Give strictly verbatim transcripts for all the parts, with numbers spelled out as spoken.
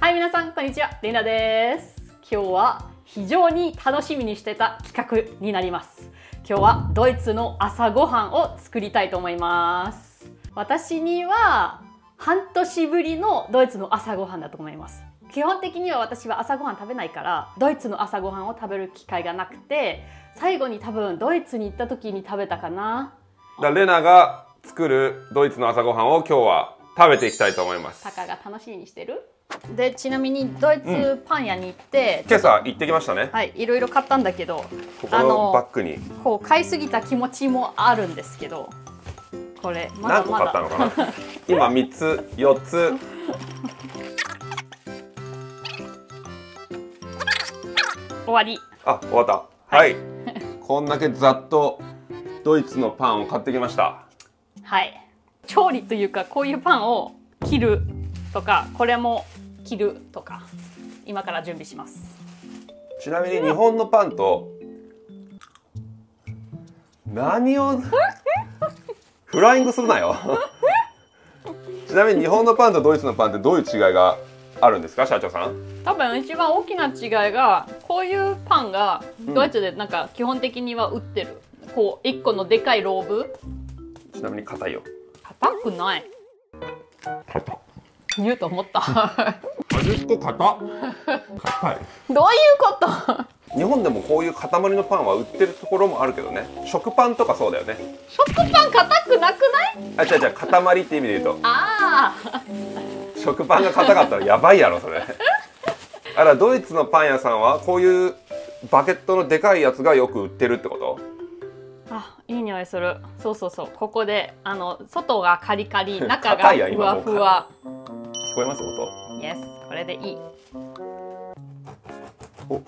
はい、皆さんこんにちは、れいなです。今日は非常に楽しみにしてた企画になります。今日はドイツの朝ごはんを作りたいと思います。私には半年ぶりのドイツの朝ごはんだと思います。基本的には私は朝ごはん食べないから、ドイツの朝ごはんを食べる機会がなくて、最後に多分ドイツに行った時に食べたかな。れいなが作るドイツの朝ごはんを今日は食べていきたいと思います。タカが楽しみにしてる？で、ちなみにドイツパン屋に行って、うん、今朝行ってきましたね。はい、いろいろ買ったんだけど、ここのバッグにこう買いすぎた気持ちもあるんですけど、これまだまだ何個買ったのかな今みっつよっつ終わり。あ、終わった。はい、はい、こんだけざっとドイツのパンを買ってきました。はい、調理というか、こういうパンを切るとか、これも切るとか今から準備します。ちなみに日本のパンと何をフライングするなよちなみに日本のパンとドイツのパンってどういう違いがあるんですか、社長さん？多分一番大きな違いが、こういうパンがドイツでなんか基本的には売ってる、うん、こういっこのでかいローブ。ちなみに硬いよ。硬くない、硬い言うと思った端っこ硬硬いどういうこと日本でもこういう塊のパンは売ってるところもあるけどね。食パンとかそうだよね。食パン硬くなくない？あ、違う違う、塊って意味で言うとああ食パンが硬かったらやばいやろそれあら、ドイツのパン屋さんはこういうバケットのでかいやつがよく売ってるってこと？あ、いい匂いする。そうそうそう、ここであの外がカリカリ、中がふわふわ。聞こえます音？ Yes、 これでいい。お、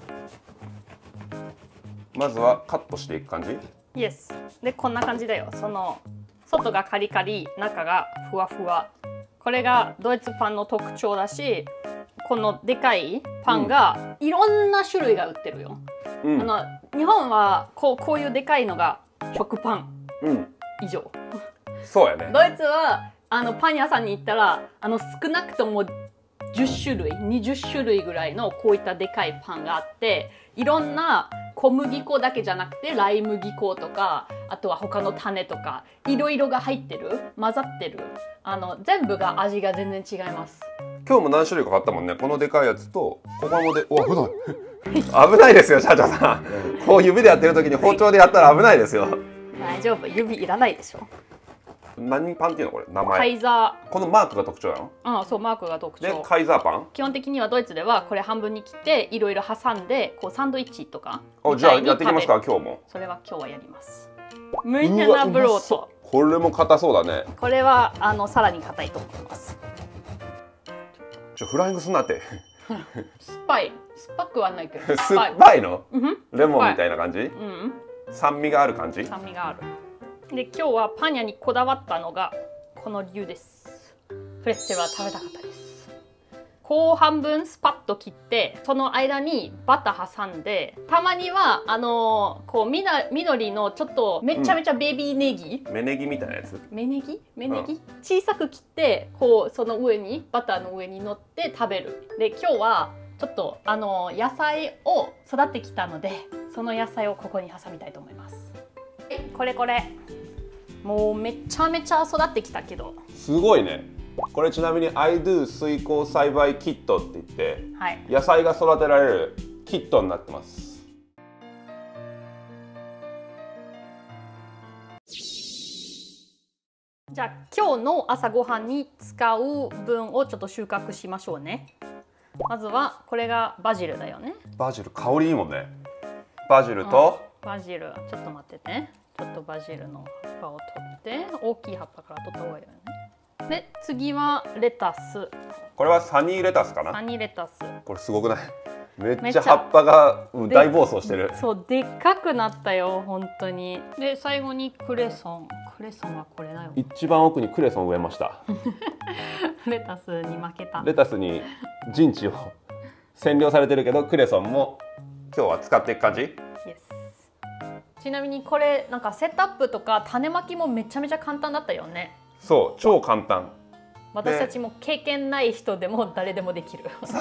まずはカットしていく感じ？ Yes、 でこんな感じだよ。その外がカリカリ、中がふわふわ、これがドイツパンの特徴だし、このでかいパンがいろんな種類が売ってるよ、うん、あの日本はこう、こういうでかいのが食パン、うん、以上。そうやね。ドイツはあのパン屋さんに行ったら、あの少なくともじゅっしゅるい、にじゅっしゅるいぐらいのこういったでかいパンがあって、いろんな小麦粉だけじゃなくてライ麦粉とか、あとは他の種とか、いろいろが入ってる、混ざってる、あの全部が味が全然違います。今日も何種類か買ったもんね。このでかいやつとここもで、お、危ない危ないですよ、社長さんこう指でやってる時に包丁でやったら危ないですよ大丈夫、指いらないでしょ。何パンっていうのこれ、名前？カイザー。このマークが特徴なの？ああ、そう、マークが特徴で、カイザーパン。基本的にはドイツではこれ半分に切っていろいろ挟んで、こうサンドイッチとか。お、じゃあやっていきますか今日も。それは今日はやります。ムイネナブロート。これも硬そうだね。これはあのさらに硬いと思います。ちょ、フライングすんなって酸っぱい、酸っぱくはないけど酸っぱいの？レモンみたいな感じ？酸味がある感じ？酸味がある。で、今日はパン屋にこだわったのがこの理由です。プレッツェルは食べたかったです。こう半分スパッと切って、その間にバター挟んで、たまにはあのー、こうみな緑のちょっとめちゃめちゃベビーネギ、うん、芽ネギみたいなやつ。芽ネギ、芽ネギ、うん、小さく切って、こうその上にバターの上に乗って食べる。で、今日はちょっとあのー、野菜を育ってきたので、その野菜をここに挟みたいと思います。これこれ、もうめちゃめちゃ育ってきたけど、すごいね。これちなみに アイドゥ 水耕栽培キットって言って、はい、野菜が育てられるキットになってます。じゃあ今日の朝ごはんに使う分をちょっと収穫しましょうね。まずはこれがバジルだよね。バジル香りいいもんね。バジルと、うん、バジル、ちょっと待ってね。ちょっとバジルの葉っぱを取って、大きい葉っぱから取った方がいいよね。で、次はレタス。これはサニーレタスかな。サニーレタス。これすごくない？めっちゃ葉っぱが大暴走してる。そう、でっかくなったよ、本当に。で、最後にクレソン。クレソンはこれだよ。一番奥にクレソン植えました。レタスに負けた。レタスに陣地を占領されてるけど、クレソンも今日は使っていく感じ？ちなみにこれなんかセットアップとか種まきもめちゃめちゃ簡単だったよね。そう、超簡単。私たちも経験ない人でも誰でもできる。そ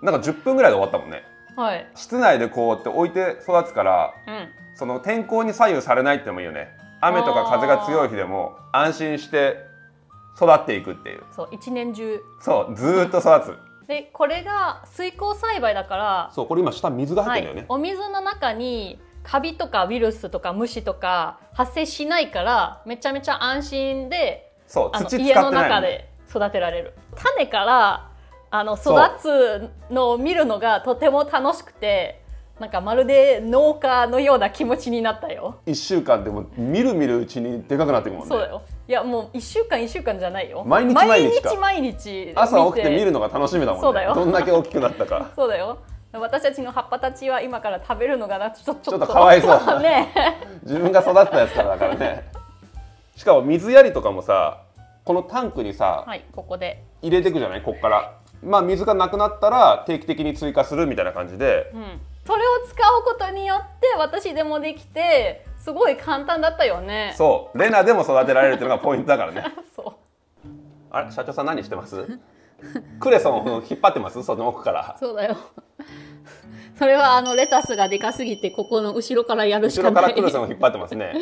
う、なんかじゅっぷんぐらいで終わったもんね。はい、室内でこうやって置いて育つから、うん、その天候に左右されないってのもいいよね。雨とか風が強い日でも安心して育っていくっていう。そう、一年中そうずーっと育つで、これが水耕栽培だから、そう、これ今下水が入ってるんだよね、はい、お水の中にカビとかウイルスとか虫とか発生しないから、めちゃめちゃ安心で、そう、土使ってない、家の中で育てられる。種からあの育つのを見るのがとても楽しくて、なんかまるで農家のような気持ちになったよ。いっしゅうかんでもみるみるうちにでかくなっていくもんね。そうだよ。いや、もういっしゅうかんいっしゅうかんじゃないよ、毎日毎日か、毎日毎日朝起きて見るのが楽しみだもんね。そうだよ、どんだけ大きくなったか。そうだよ、私たちの葉っぱたちは今から食べるのがな、ちょっとちょっとかわいそうね。自分が育ったやつからだからね。しかも水やりとかもさ、このタンクにさ、はい、ここで入れていくじゃない、こっから。まあ、水がなくなったら定期的に追加するみたいな感じで、うん、それを使うことによって私でもできて、すごい簡単だったよね。そう、レナでも育てられるっていうのがポイントだからね。そう。あれ、社長さん何してます？クレソンを引っ張ってます？その奥から。そうだよ。それはあのレタスがでかすぎて、ここの後ろからやるしかない。後ろからクレソンを引っ張ってますね。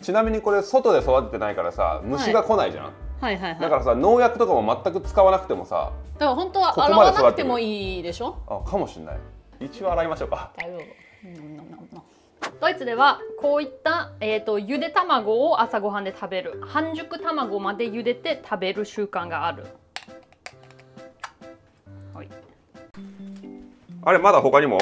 ちなみにこれ外で育ててないからさ、虫が来ないじゃん。はいはいはいはい、だからさ、農薬とかも全く使わなくてもさ、だから本当は洗わなくてもいいでしょ。あ、かもしれない。一応洗いましょうか。大丈夫。ドイツではこういった、えー、とゆで卵を朝ごはんで食べる、半熟卵までゆでて食べる習慣がある。はい、あれ、まだ他にも、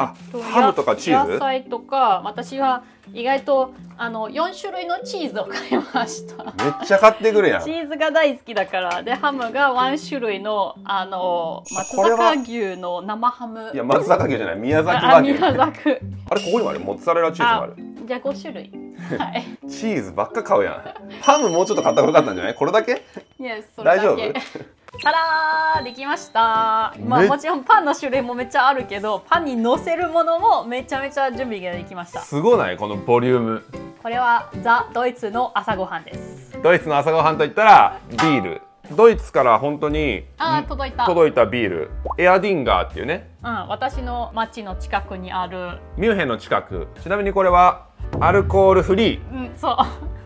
あ、ハムとかチーズ、野菜とか、私は意外とあのよんしゅるいのチーズを買いました。めっちゃ買ってくるやん。チーズが大好きだから、でハムがいちしゅるいのあの松阪牛の生ハム。いや、松阪牛じゃない、宮崎和牛。あ, 宮崎あれ、ここにもあるモッツァレラチーズもある。じゃあごしゅるい。はい。チーズばっか買うやん。ハムもうちょっと買った方が良かったんじゃない？これだけ？いや、それだけ。大丈夫？たらー、できました。まあもちろんパンの種類もめっちゃあるけど、パンにのせるものもめちゃめちゃ準備ができました。すごないこのボリューム。これはザ・ドイツの朝ごはんです。ドイツの朝ごはんといったらビール。ドイツから本当にあー届いた届いたビール。エアディンガーっていうね。うん、私の町の近くにある。ミュンヘンの近く。ちなみにこれはアルコールフリー。うん、そう。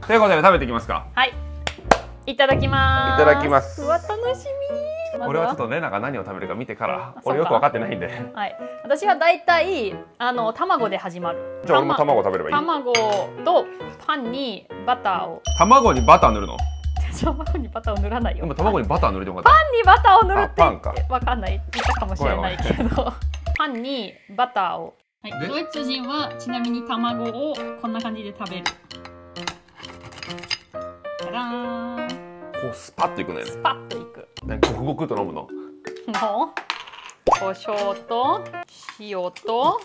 ということで食べていきますか。はい。いただきます。いただきます。うわ、楽しみ。俺はちょっとね、なんか何を食べるか見てから、俺よく分かってないんで。はい、私はだいたい、あの卵で始まる。じゃあ、俺も卵食べればいい。卵とパンにバターを。卵にバター塗るの。卵にバターを塗らないよ。でも卵にバター塗るでも。パンにバターを塗るって。パンか。わかんない、言ったかもしれないけど。パンにバターを。はい、ドイツ人はちなみに卵をこんな感じで食べる。たらーん。こうスパッといくね。スパッといく。ね、ゴクゴクと飲むの。の、胡椒と塩と。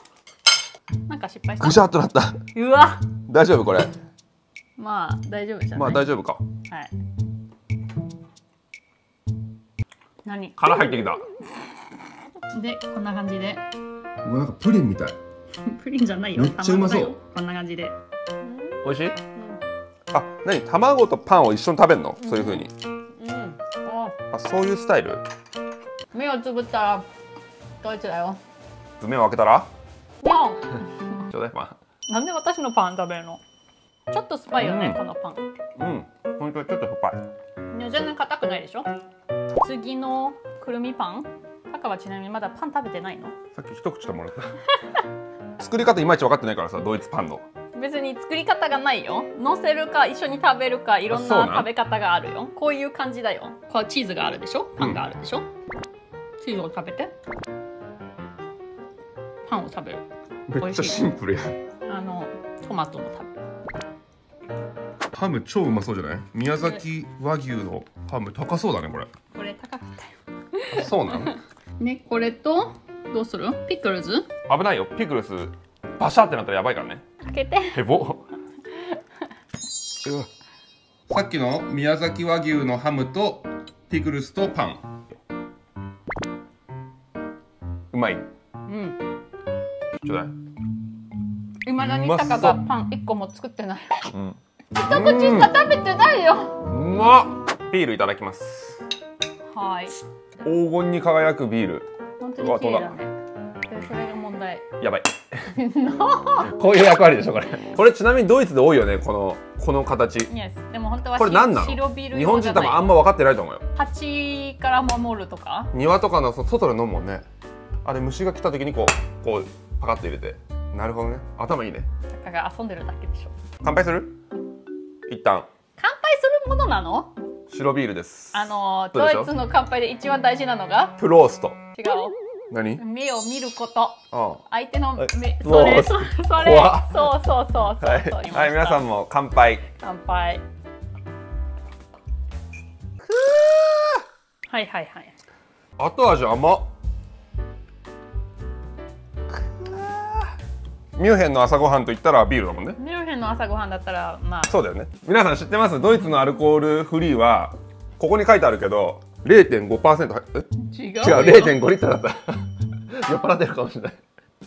なんか失敗した。ぐしゃっとなった。うわ。大丈夫これ。まあ大丈夫じゃない。まあ大丈夫か。はい。何？殻入ってきた。でこんな感じで。うわ、なんかプリンみたい。プリンじゃないよ。めっちゃうまそう。こんな感じで。美味しい？あ、なに、卵とパンを一緒に食べるの、うん、そういう風に。うん、あ、そういうスタイル。目をつぶったらドイツだよ。目を開けたらパン。ちょうだいパン。なんで私のパン食べるの。ちょっと酸っぱいよね、うん、このパン。うん、本当にちょっと酸っぱい。全然硬くないでしょ。次のくるみパン。タカはちなみにまだパン食べてないの。さっき一口でもらった。作り方いまいち分かってないからさ、ドイツパンの。別に作り方がないよ。乗せるか一緒に食べるか、いろんな食べ方があるよ。こういう感じだよ。こうチーズがあるでしょ、パンがあるでしょ、うん、チーズを食べてパンを食べる。めっちゃシンプルやん。あのトマトも食べる。ハム超うまそうじゃない。宮崎和牛のハム高そうだね。これこれ高かったよ。そうなの。ね、これとどうする。ピクルス危ないよ。ピクルスバシャってなったらやばいからね。開けて。へぼ。さっきの宮崎和牛のハムとピクルスとパン。うまい。うん。ちょうだい。いまだにタカがパン一個も作ってない。うん、一口しか食べてないよ。うまっ。ビールいただきます。はい。黄金に輝くビール。本当に綺麗だね。それが問題。やばい。こういう役割でしょこれ。これちなみにドイツで多いよねこのこの形。でも本当はこれ何なの？白ビール。日本人多分あんま分かってないと思うよ。蜂から守るとか？庭とかの外で飲むもんね。あれ虫が来た時にこうこうパカッと入れて。なるほどね。頭いいね。だから遊んでるだけでしょ。乾杯する？一旦。乾杯するものなの？白ビールです。あのドイツの乾杯で一番大事なのがプロースト。違う。何？目を見ること。相手の目。それそれ。そうそうそうそう。はい皆さんも乾杯。乾杯。くー。はいはいはい。後味甘っ。ミュンヘンの朝ごはんといったらビールだもんね。ミュンヘンの朝ごはんだったらまあそうだよね。皆さん知ってます？ドイツのアルコールフリーはここに書いてあるけど れいてんごパーセント 違う違う れいてんごリットルだった酔っ払ってるかもしれない。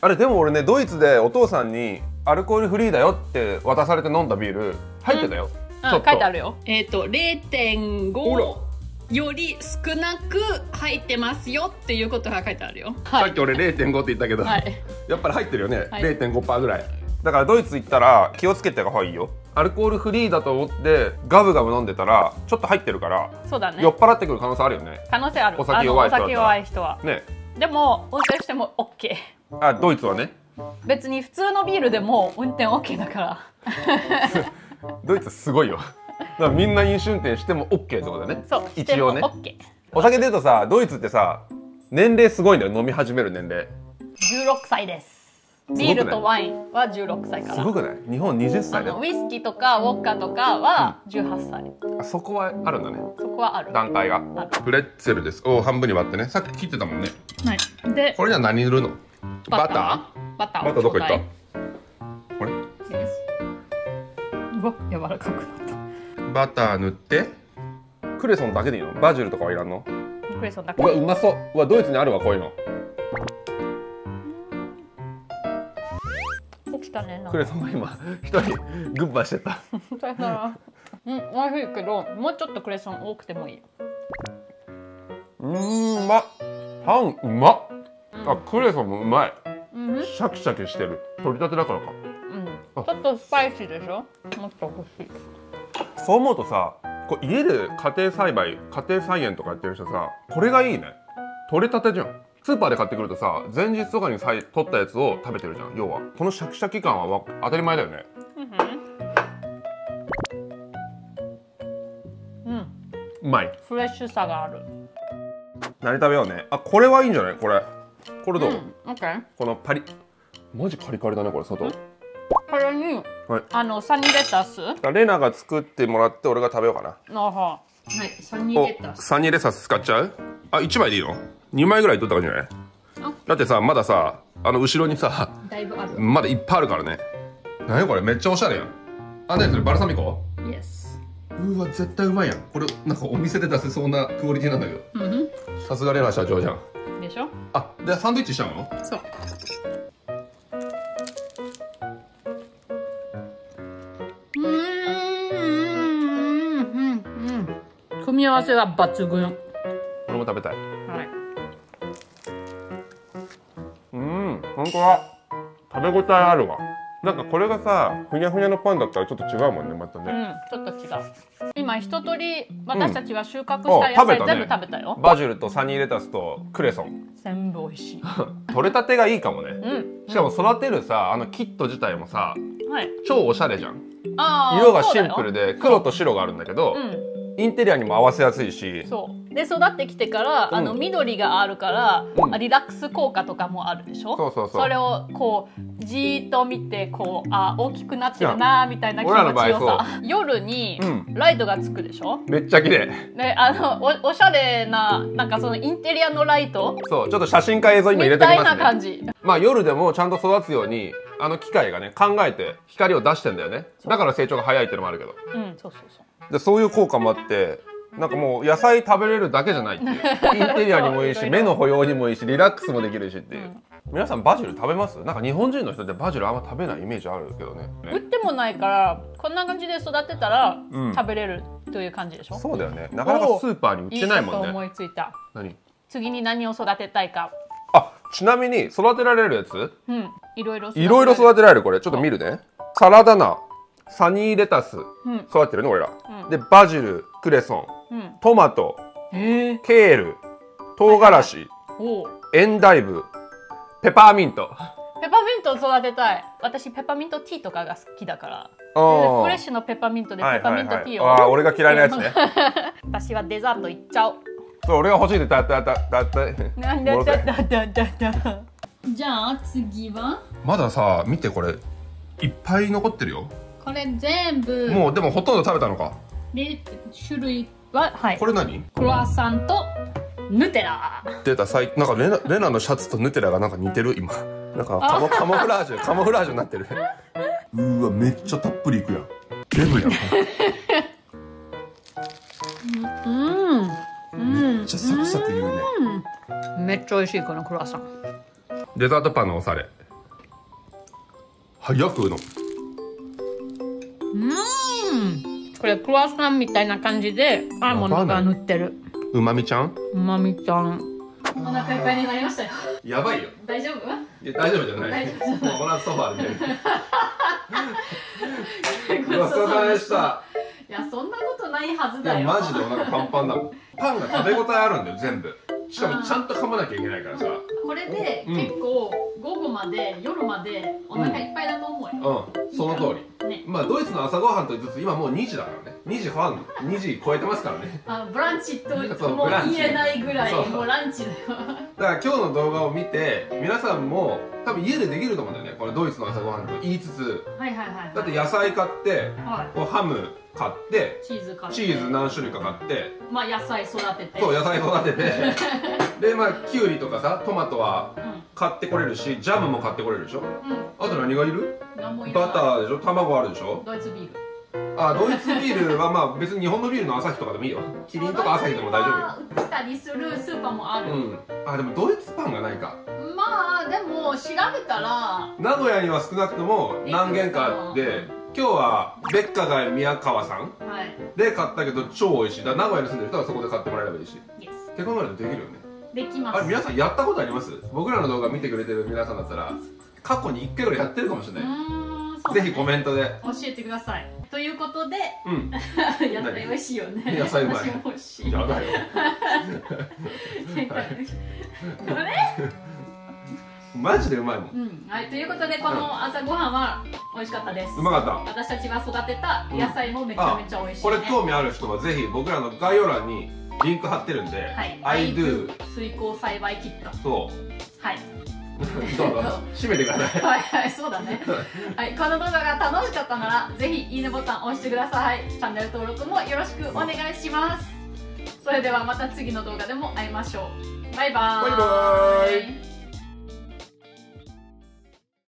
あれでも俺ねドイツでお父さんにアルコールフリーだよって渡されて飲んだビール入ってたよ。書いてあるよ。えっと れいてんごより少なく入ってますよっていうことが書いてあるよ。さっき俺 れいてんご って言ったけど、はい、やっぱり入ってるよね、はい、れいてんごパーセント ぐらいだからドイツ行ったら気をつけてほいいよ。アルコールフリーだと思ってガブガブ飲んでたらちょっと入ってるからそうだね酔っ払ってくる可能性あるよね。可能性ある。お酒弱い人はお酒弱い人はね。でも運転しても OK。 あドイツはね別に普通のビールでも運転 OK だからドイツすごいよ。だからみんな飲酒運転しても OK ってことだね。そう一応ね、OK、お酒でいうとさドイツってさ年齢すごいんだよ。飲み始める年齢じゅうろくさいです。ビールとワインはじゅうろくさいから。すごくない？日本ははたちだよ。ウイスキーとかウォッカとかはじゅうはっさい、うん、あそこはあるんだね。そこはある段階がある。プレッツェルです。お半分に割ってねさっき切ってたもんね。はい。でこれには何塗るの？バター。バターどこ行った？これうわ柔らかくなった。バター塗ってクレソンだけでいいの？バジルとかはいらんの？クレソンだけ。うわうまそう。うわドイツにあるわこういうの。できたね。クレソンが今一人グッバしてた。だからうん美味しいけどもうちょっとクレソン多くてもいい。うーんうまっ。パンうまっ。あクレソンもうまい。うん、シャキシャキしてる。取り立てだからか。うん。ちょっとスパイシーでしょ？もっと欲しい。そう思うとさこう家で家庭栽培家庭菜園とかやってる人さこれがいいね。取れたてじゃん。スーパーで買ってくるとさ前日とかに採取ったやつを食べてるじゃん。要はこのシャキシャキ感は当たり前だよね。うん、うん、うまい。フレッシュさがある。何食べようね。あこれはいいんじゃない？これこれどう、うん、オッケー。このパリマジカリカリだねこれ外。これに、はい、あのサニーレタス。レナが作ってもらって俺が食べようかな。あは、はい、サニーレタス。サニーレタス使っちゃう？あ、いちまいでいいの？にまいぐらい取ったからじゃない？だってさ、まださ、あの後ろにさ、だいぶある。まだいっぱいあるからね。なにこれめっちゃおしゃれやん。あ、なにそれバルサミコ？イエス。うわ、絶対うまいやん。これなんかお店で出せそうなクオリティなんだけど。さすがレナ社長じゃん。でしょ？あ、でサンドイッチしちゃうの？そう。組み合わせは抜群。これも食べたい。はい。うん、本当は食べ応えあるわ。なんかこれがさ、ふにゃふにゃのパンだったらちょっと違うもんね、またね。うん、ちょっと違う。今一通り私たちは収穫した野菜、うんね、全部食べたよ。バジルとサニーレタスとクレソン。全部美味しい。取れたてがいいかもね。うん、しかも育てるさ、あのキット自体もさ、はい、超おしゃれじゃん。色がシンプルで黒と白があるんだけど。うんインテリアにも合わせやすいしそうで育ってきてからあの緑があるから、うん、リラックス効果とかもあるでしょ。それをこうじーっと見てこうあ大きくなってるなーみたいな気持ちをさ夜にライトがつくでしょ、うん、めっちゃ綺麗ね。あの お, おしゃれななんかそのインテリアのライトそうちょっと写真か映像にも入れてきますねみたいな感じ。まあ夜でもちゃんと育つようにあの機械がね考えて光を出してんだよね。だから成長が早いっていうのもあるけどうんそうそうそうでそういう効果もあってなんかもう野菜食べれるだけじゃないっていうインテリアにもいいし目の保養にもいいしリラックスもできるしっていう、皆さんバジル食べます？なんか日本人の人ってバジルあんま食べないイメージあるけどね。売ってもないからこんな感じで育てたら食べれるという感じでしょ。うん、そうだよね。なかなかスーパーに売ってないもんね。いいこと思いついた。何？次に何を育てたいか。あ、ちなみに育てられるやつ？うん。いろいろ育てられる。いろいろ育てられる。これちょっと見るね。サラダ菜、サニーレタス、うん、育ててるね俺ら。うん、でバジル、クレソン、うん、トマト、ケール、唐辛子、エンダイブ。ペパーミント。ペパーミントを育てたい。私ペパーミントティーとかが好きだから。フレッシュのペパーミントでペパーミントティーを。ああ、俺が嫌いなやつね。私はデザートいっちゃおう。そう、俺が欲しいでたたたたた。なんだたたたたた。じゃあ次は？まださ、見てこれいっぱい残ってるよ。これ全部。もうでもほとんど食べたのか。で、種類ははい。これ何？クロワッサンと。ヌテラ出た。最なんかレナ、レナのシャツとヌテラがなんか似てる今。なんかカモ、カモフラージュ、カモフラージュになってる。うーわ、めっちゃたっぷりいくやん。デブやん。うん。めっちゃサクサク言うね。めっちゃ美味しいこのクロワッサン。デザートパンのおされ。早くうの。うん。これクロワッサンみたいな感じでアーモンドが塗ってる。うまみちゃん、うまみちゃん。お腹いっぱいになりましたよ。やばいよ。大丈夫？いや、大丈夫じゃない。もう同じソファーで。ごちそうさまでした。いや、そんなことないはずだよ。マジでお腹パンパンだもん。パンが食べ応えあるんだよ、全部。しかもちゃんと噛まなきゃいけないからさ。これで結構午後まで夜までお腹いっぱいだと思うよ。うん、その通り。まあドイツの朝ごはんと言いつつ今もうにじだからね。にじはん、にじ超えてますからね。あ、ブランチともう言えないぐらいもうランチだよ。だから今日の動画を見て皆さんも多分家でできると思うんだよね、これドイツの朝ごはんと言いつつ。はいはいはい。だって野菜買ってハム買ってチーズ買ってチーズ何種類か買ってまあ野菜育ててそう野菜育ててでまあきゅうりとかさトマトは買ってこれるしジャムも買ってこれるでしょ。あと何がいる？バターでしょ、卵あるでしょ、ドイツビール。あ、ドイツビールはまあ別に日本のビールの朝日とかでもいいよ。キリンとか朝日でも大丈夫よ。売ったりするスーパーもある。うん。あ、でもドイツパンがないか。まあでも調べたら名古屋には少なくとも何軒かあって、今日はベッカが宮川さんで買ったけど超美味しい。だから名古屋に住んでる人はそこで買ってもらえればいいし。って考えるとできるよね。できます。あれ皆さんやったことあります？僕らの動画見てくれてる皆さんだったら過去にいっかいぐらいやってるかもしれない。ぜひコメントで教えてください。ということで、うん、野菜美味しいよね。野菜うまい。美味しい。やばいよ。これ？マジでうまいもん。うん、はい、ということでこの朝ごはんは美味しかったです。うまかった。私たちが育てた野菜もめちゃめちゃ美味しいね。これ興味ある人はぜひ僕らの概要欄にリンク貼ってるんで、I do 水耕栽培キット。そう。はい。どうぞ締めてください。はいはい、そうだね。はい、この動画が楽しかったならぜひいいねボタンを押してください。チャンネル登録もよろしくお願いします。それではまた次の動画でも会いましょう。バイバーイ。バイバーイ。